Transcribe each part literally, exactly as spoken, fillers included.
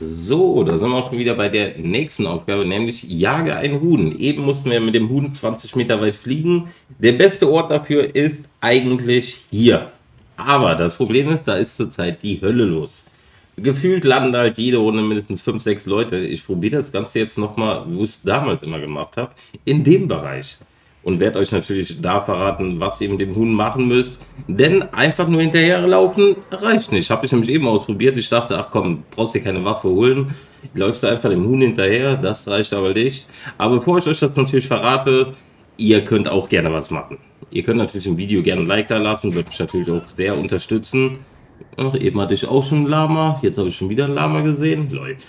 So, da sind wir auch wieder bei der nächsten Aufgabe, nämlich jage einen Huden. Eben mussten wir mit dem Huden zwanzig Meter weit fliegen. Der beste Ort dafür ist eigentlich hier. Aber das Problem ist, da ist zurzeit die Hölle los. Gefühlt landen halt jede Runde mindestens fünf, sechs Leute. Ich probiere das Ganze jetzt nochmal, wo ich es damals immer gemacht habe, in dem Bereich. Und werde euch natürlich da verraten, was ihr mit dem Huhn machen müsst. Denn einfach nur hinterherlaufen reicht nicht. Habe ich nämlich eben ausprobiert. Ich dachte, ach komm, brauchst dir keine Waffe holen. Läufst du einfach dem Huhn hinterher, das reicht aber nicht. Aber bevor ich euch das natürlich verrate, ihr könnt auch gerne was machen. Ihr könnt natürlich im Video gerne ein Like da lassen, würde mich natürlich auch sehr unterstützen. Ach, eben hatte ich auch schon ein Lama, jetzt habe ich schon wieder ein Lama gesehen. Leute.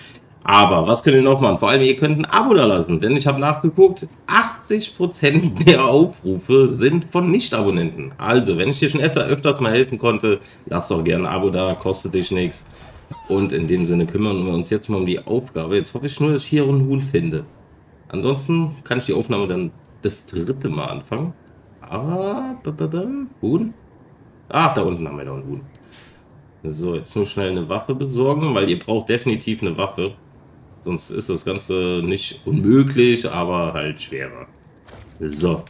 Aber was könnt ihr noch machen? Vor allem, ihr könnt ein Abo da lassen, denn ich habe nachgeguckt, achtzig Prozent der Aufrufe sind von Nicht-Abonnenten. Also, wenn ich dir schon öfter, öfters mal helfen konnte, lasst doch gerne ein Abo da, kostet dich nichts. Und in dem Sinne kümmern wir uns jetzt mal um die Aufgabe. Jetzt hoffe ich nur, dass ich hier einen Huhn finde. Ansonsten kann ich die Aufnahme dann das dritte Mal anfangen. Ah, Huhn? Ah, da unten haben wir noch einen Huhn. So, jetzt nur schnell eine Waffe besorgen, weil ihr braucht definitiv eine Waffe. Sonst ist das Ganze nicht unmöglich, aber halt schwerer. So.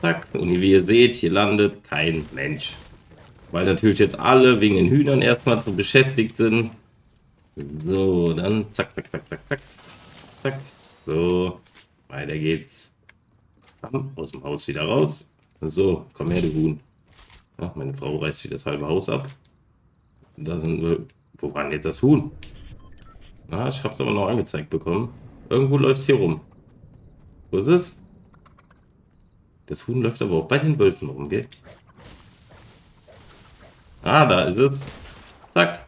Zack. Und wie ihr seht, hier landet kein Mensch. Weil natürlich jetzt alle wegen den Hühnern erstmal so beschäftigt sind. So, dann zack, zack, zack, zack, zack. Zack. So. Weiter geht's. Bam, aus dem Haus wieder raus. So, komm her, du Huhn. Ach, meine Frau reißt wieder das halbe Haus ab. Da sind wir. Wo war denn jetzt das Huhn? Ah, ich hab's aber noch angezeigt bekommen. Irgendwo läuft's hier rum. Wo ist es? Das Huhn läuft aber auch bei den Wölfen rum, gell? Ah, da ist es. Zack.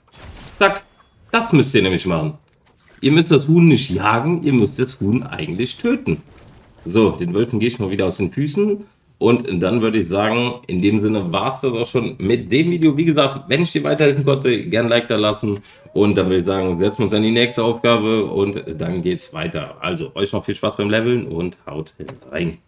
Zack. Das müsst ihr nämlich machen. Ihr müsst das Huhn nicht jagen, ihr müsst das Huhn eigentlich töten. So, den Wölfen gehe ich mal wieder aus den Füßen. Und dann würde ich sagen, in dem Sinne war es das auch schon mit dem Video. Wie gesagt, wenn ich dir weiterhelfen konnte, gerne ein Like da lassen. Und dann würde ich sagen, setzen wir uns an die nächste Aufgabe und dann geht's weiter. Also, euch noch viel Spaß beim Leveln und haut rein.